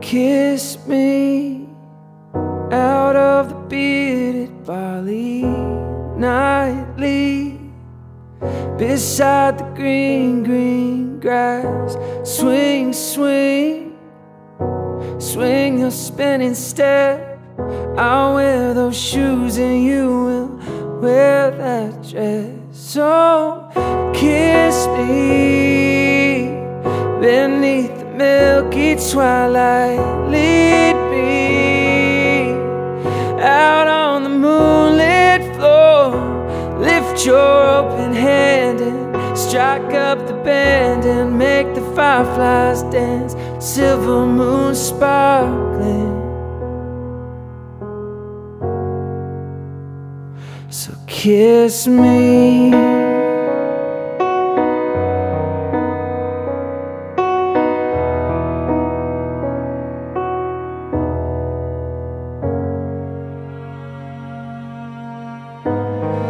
Kiss me out of the bearded barley, nightly beside the green, green grass. Swing, swing, swing your spinning step. I'll wear those shoes and you will wear that dress. So kiss me beneath the milky twilight, lead me out on the moonlit floor. Lift your open hand and strike up the band and make the fireflies dance, silver moon sparkling. So kiss me.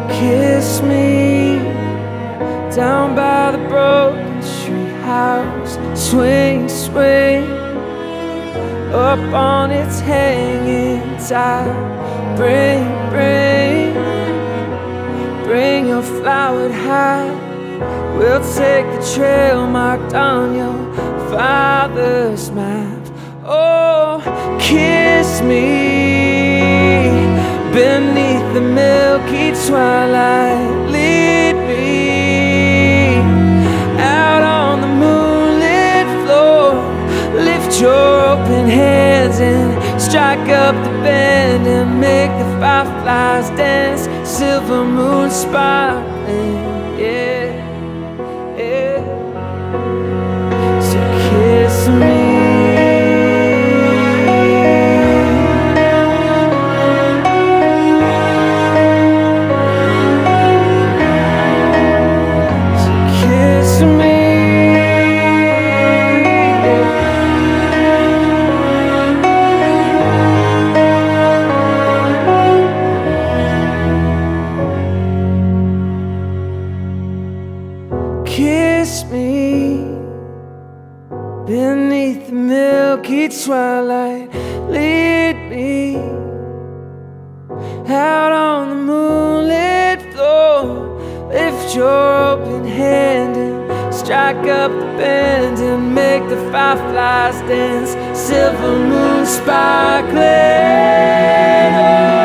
Kiss me down by the broken street house. Swing, swing up on its hanging tide. Bring, bring, bring your flowered hat. We'll take the trail marked on your father's map. Oh, kiss me beneath the milky twilight, lead me out on the moonlit floor. Lift your open hands and strike up the band and make the fireflies dance, silver moon sparkling. Yeah, yeah. So kiss me. Kiss me beneath the milky twilight, lead me out on the moonlit floor. Lift your open hand and strike up the band and make the fireflies dance, silver moon sparkling. Oh,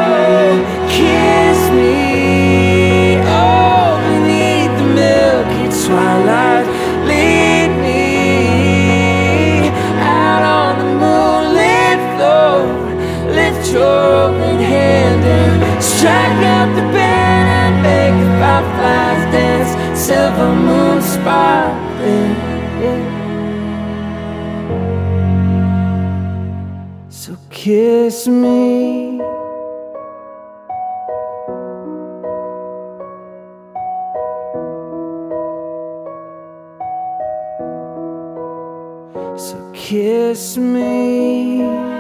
kiss me. Twilight, lead me out on the moonlit floor. Lift your open hand and strike up the band and make the fireflies dance, silver moon sparkling. Yeah. So kiss me. So kiss me.